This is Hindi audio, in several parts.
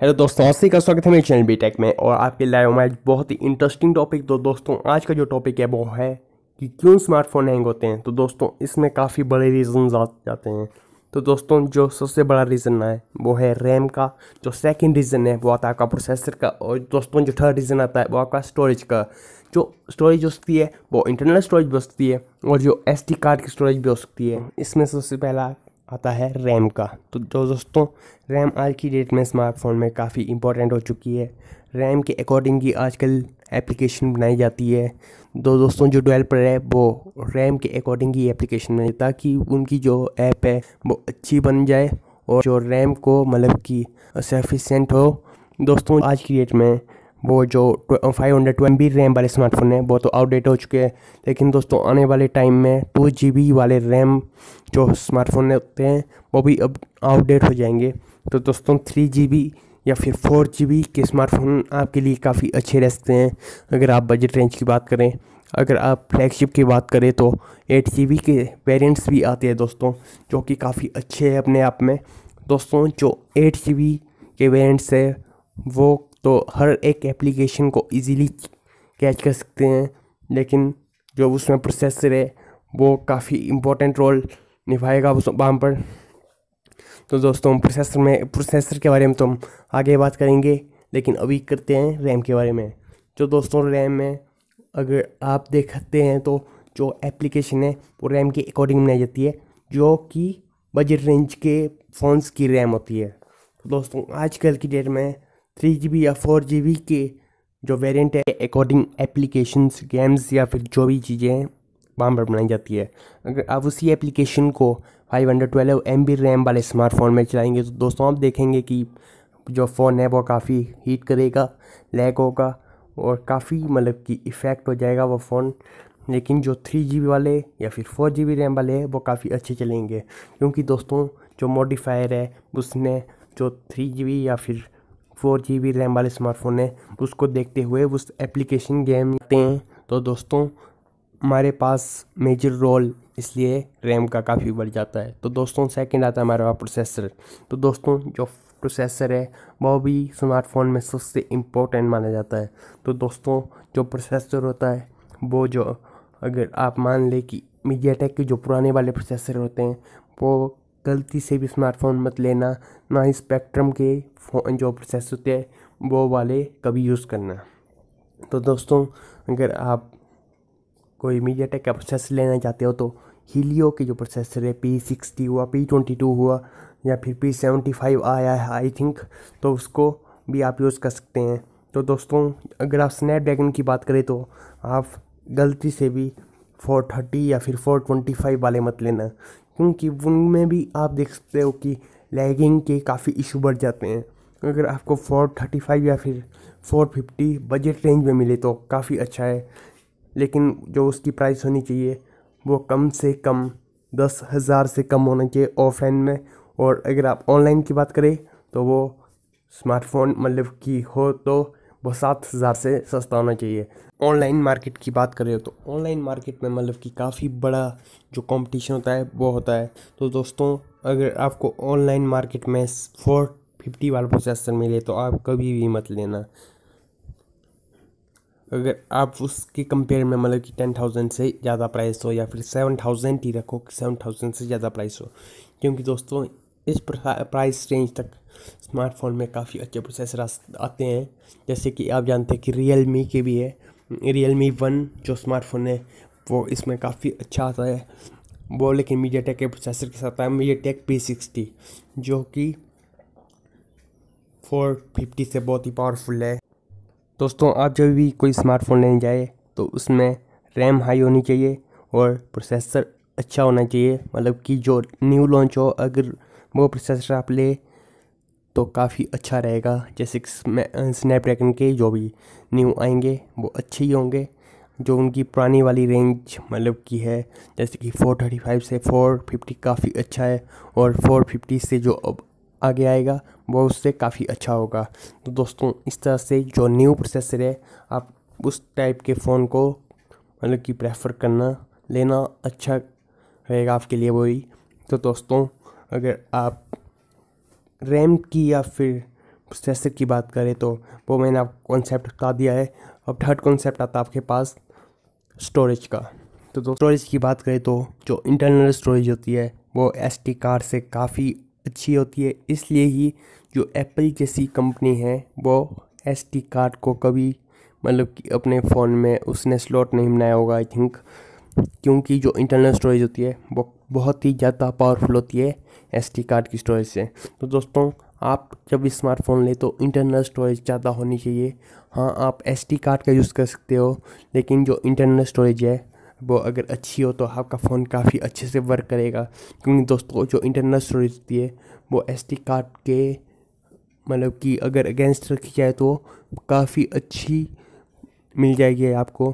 हेलो दोस्तों, आज का स्वागत है मेरे चैनल बीटेक में और आपके लाइव में आज बहुत ही इंटरेस्टिंग टॉपिक। तो दोस्तों आज का जो टॉपिक है वो है कि क्यों स्मार्टफोन हैंग होते हैं। तो दोस्तों इसमें काफ़ी बड़े रीज़न आ जाते हैं। तो दोस्तों जो सबसे बड़ा रीज़न है वो है रैम का, जो सेकंड रीज़न है वो आता है आपका प्रोसेसर का, और दोस्तों जो थर्ड रीज़न आता है वो आपका स्टोरेज का। जो स्टोरेज हो सकती है वो इंटरनल स्टोरेज भी हो सकती है और जो एसडी कार्ड की स्टोरेज भी हो सकती है। इसमें सबसे पहला आता है रैम का। तो जो दोस्तों रैम आज की डेट में स्मार्टफोन में काफ़ी इंपॉर्टेंट हो चुकी है। रैम के अकॉर्डिंग ही आजकल एप्लीकेशन बनाई जाती है। तो दोस्तों जो डेवलपर है वो रैम के अकॉर्डिंग ही एप्लीकेशन बनाए ताकि उनकी जो ऐप है वो अच्छी बन जाए और जो रैम को मतलब कि सफिशेंट हो। दोस्तों आज की डेट में वो जो 512 MB रैम वाले स्मार्टफोन हैं वो तो आउटडेट हो चुके हैं, लेकिन दोस्तों आने वाले टाइम में 2 GB वाले रैम जो स्मार्टफोन होते हैं वो भी अब आउटडेट हो जाएंगे। तो दोस्तों 3 GB या फिर 4 GB के स्मार्टफोन आपके लिए काफ़ी अच्छे रहते हैं। अगर आप बजट रेंज की बात करें, अगर आप फ्लैगशिप की बात करें तो 8 GB के वेरिएंट्स भी आते हैं दोस्तों, जो कि काफ़ी अच्छे हैं अपने आप में। दोस्तों जो 8 GB के वेरिएंट्स है वो तो हर एक एप्लीकेशन को इजीली कैच कर सकते हैं, लेकिन जो उसमें प्रोसेसर है वो काफ़ी इम्पोर्टेंट रोल निभाएगा उस बाम पर। तो दोस्तों प्रोसेसर के बारे में तो हम आगे बात करेंगे, लेकिन अभी करते हैं रैम के बारे में। जो दोस्तों रैम में अगर आप देखते हैं तो जो एप्लीकेशन है वो रैम के अकॉर्डिंग बनाई जाती है, जो कि बजट रेंज के फ़ोन्स की रैम होती है। तो दोस्तों आजकल की डेट में 3 GB या 4 GB के जो वेरिएंट है अकॉर्डिंग एप्लीकेशंस, गेम्स या फिर जो भी चीज़ें हैं वहाँ पर बनाई जाती है। अगर आप उसी एप्लीकेशन को 512 MB रैम वाले स्मार्टफोन में चलाएंगे तो दोस्तों आप देखेंगे कि जो फ़ोन है वो काफ़ी हीट करेगा, लैग होगा और काफ़ी मतलब कि इफ़ेक्ट हो जाएगा वो फ़ोन। लेकिन जो 3 GB वाले या फिर 4 GB रैम वाले हैं वो काफ़ी अच्छे चलेंगे, क्योंकि दोस्तों जो मॉडिफायर है उसने जो 3 GB या फिर 4 GB रैम वाले स्मार्टफोन है उसको देखते हुए उस एप्लीकेशन गेम आते हैं। तो दोस्तों हमारे पास मेजर रोल इसलिए रैम का काफ़ी बढ़ जाता है। तो दोस्तों सेकंड आता है हमारा प्रोसेसर। तो दोस्तों जो प्रोसेसर है वो भी स्मार्टफोन में सबसे इम्पोर्टेंट माना जाता है। तो दोस्तों जो प्रोसेसर होता है वो जो अगर आप मान लें कि मीडिया टेक के जो पुराने वाले प्रोसेसर होते हैं वो गलती से भी स्मार्टफोन मत लेना, ना ही स्पेक्ट्रम के फ़ोन जो प्रोसेसर होते हैं वो वाले कभी यूज़ करना। तो दोस्तों अगर आप कोई मीडिया टेक का प्रोसेसर लेना चाहते हो तो हीलियो के जो प्रोसेसर है P60 हुआ, P22 हुआ या फिर P75 आया है आई थिंक, तो उसको भी आप यूज़ कर सकते हैं। तो दोस्तों अगर आप स्नैपड्रैगन की बात करें तो आप गलती से भी 430 या फिर 425 वाले मत लेना, क्योंकि उनमें भी आप देख सकते हो कि लैगिंग के काफ़ी इशू बढ़ जाते हैं। अगर आपको 435 या फिर 450 बजट रेंज में मिले तो काफ़ी अच्छा है, लेकिन जो उसकी प्राइस होनी चाहिए वो कम से कम 10,000 से कम होना चाहिए ऑफलाइन में। और अगर आप ऑनलाइन की बात करें तो वो स्मार्टफोन मतलब कि हो तो वो 7,000 से सस्ता होना चाहिए। ऑनलाइन मार्केट की बात करें तो ऑनलाइन मार्केट में मतलब कि काफ़ी बड़ा जो कंपटीशन होता है वो होता है। तो दोस्तों अगर आपको ऑनलाइन मार्केट में 450 वाला प्रोसेसर मिले तो आप कभी भी मत लेना। अगर आप उसके कंपेयर में मतलब कि 10,000 से ज़्यादा प्राइस हो या फिर 7,000 ही रखो कि 7,000 से ज़्यादा प्राइस हो, क्योंकि दोस्तों इस प्राइस रेंज तक स्मार्टफोन में काफ़ी अच्छे प्रोसेसर आते हैं। जैसे कि आप जानते हैं कि रियल मी के भी है, रियल मी 1 जो स्मार्टफोन है वो इसमें काफ़ी अच्छा आता है वो, लेकिन मीडिया टेक के प्रोसेसर के साथ है मीडिया टेक P60 जो कि 450 से बहुत ही पावरफुल है। दोस्तों आप जब भी कोई स्मार्टफोन लेने जाए तो उसमें रैम हाई होनी चाहिए और प्रोसेसर अच्छा होना चाहिए, मतलब कि जो न्यू लॉन्च हो। अगर वो प्रोसेसर आप ले तो काफ़ी अच्छा रहेगा। जैसे स्नैपड्रैगन के जो भी न्यू आएंगे वो अच्छे ही होंगे। जो उनकी पुरानी वाली रेंज मतलब की है जैसे कि 435 से 450 काफ़ी अच्छा है, और 450 से जो अब आगे आएगा वो उससे काफ़ी अच्छा होगा। तो दोस्तों इस तरह से जो न्यू प्रोसेसर है आप उस टाइप के फ़ोन को मतलब कि प्रेफर करना लेना अच्छा रहेगा आपके लिए वही। तो दोस्तों अगर आप रैम की या फिर प्रोसेसर की बात करें तो वो मैंने आपको कॉन्सेप्ट बता दिया है। अब थर्ड कॉन्सेप्ट आता है आपके पास स्टोरेज का। तो स्टोरेज की बात करें तो जो इंटरनल स्टोरेज होती है वो एसडी कार्ड से काफ़ी अच्छी होती है, इसलिए ही जो एप्पल जैसी कंपनी है वो एसडी कार्ड को कभी मतलब कि अपने फ़ोन में उसने स्लॉट नहीं बनाया होगा आई थिंक, क्योंकि जो इंटरनल स्टोरेज होती है वो बहुत ही ज़्यादा पावरफुल होती है एसडी कार्ड की स्टोरेज से। तो दोस्तों आप जब भी स्मार्टफोन लें तो इंटरनल स्टोरेज ज़्यादा होनी चाहिए। हाँ, आप एसडी कार्ड का यूज़ कर सकते हो, लेकिन जो इंटरनल स्टोरेज है वो अगर अच्छी हो तो आपका फ़ोन काफ़ी अच्छे से वर्क करेगा, क्योंकि दोस्तों जो इंटरनल स्टोरेज होती है वो एसडी कार्ड के मतलब कि अगर अगेंस्ट रखी जाए तो काफ़ी अच्छी मिल जाएगी आपको।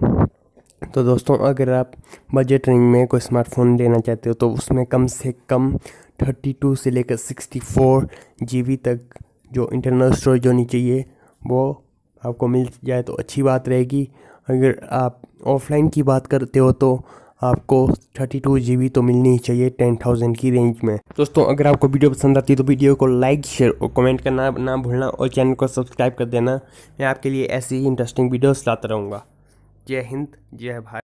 तो दोस्तों अगर आप बजट रेंज में कोई स्मार्टफोन लेना चाहते हो तो उसमें कम से कम 32 से लेकर 64 GB तक जो इंटरनल स्टोरेज होनी चाहिए वो आपको मिल जाए तो अच्छी बात रहेगी। अगर आप ऑफ़लाइन की बात करते हो तो आपको 32 GB तो मिलनी ही चाहिए 10,000 की रेंज में। दोस्तों अगर आपको वीडियो पसंद आती है तो वीडियो को लाइक, शेयर और कमेंट करना ना भूलना और चैनल को सब्सक्राइब कर देना। मैं आपके लिए ऐसी ही इंटरेस्टिंग वीडियोस लाता रहूँगा। जय हिंद, जय भारत।